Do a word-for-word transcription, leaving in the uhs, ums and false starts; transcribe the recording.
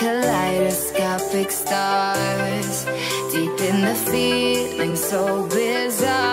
kaleidoscopic stars, deep in the feeling so bizarre.